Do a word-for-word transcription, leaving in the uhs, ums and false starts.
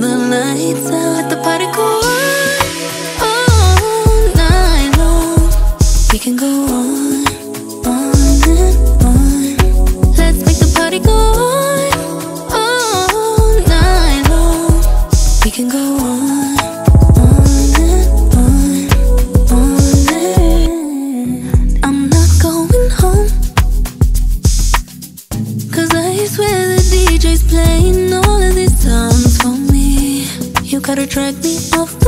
turn the lights out. Let the party go on all night long. We can go on, on and on. Let's make the party go on all night long. We can go on, on and on, on and on. I'm not going home, cause I swear the D J's playing all of these songs for me. You gotta drag me off the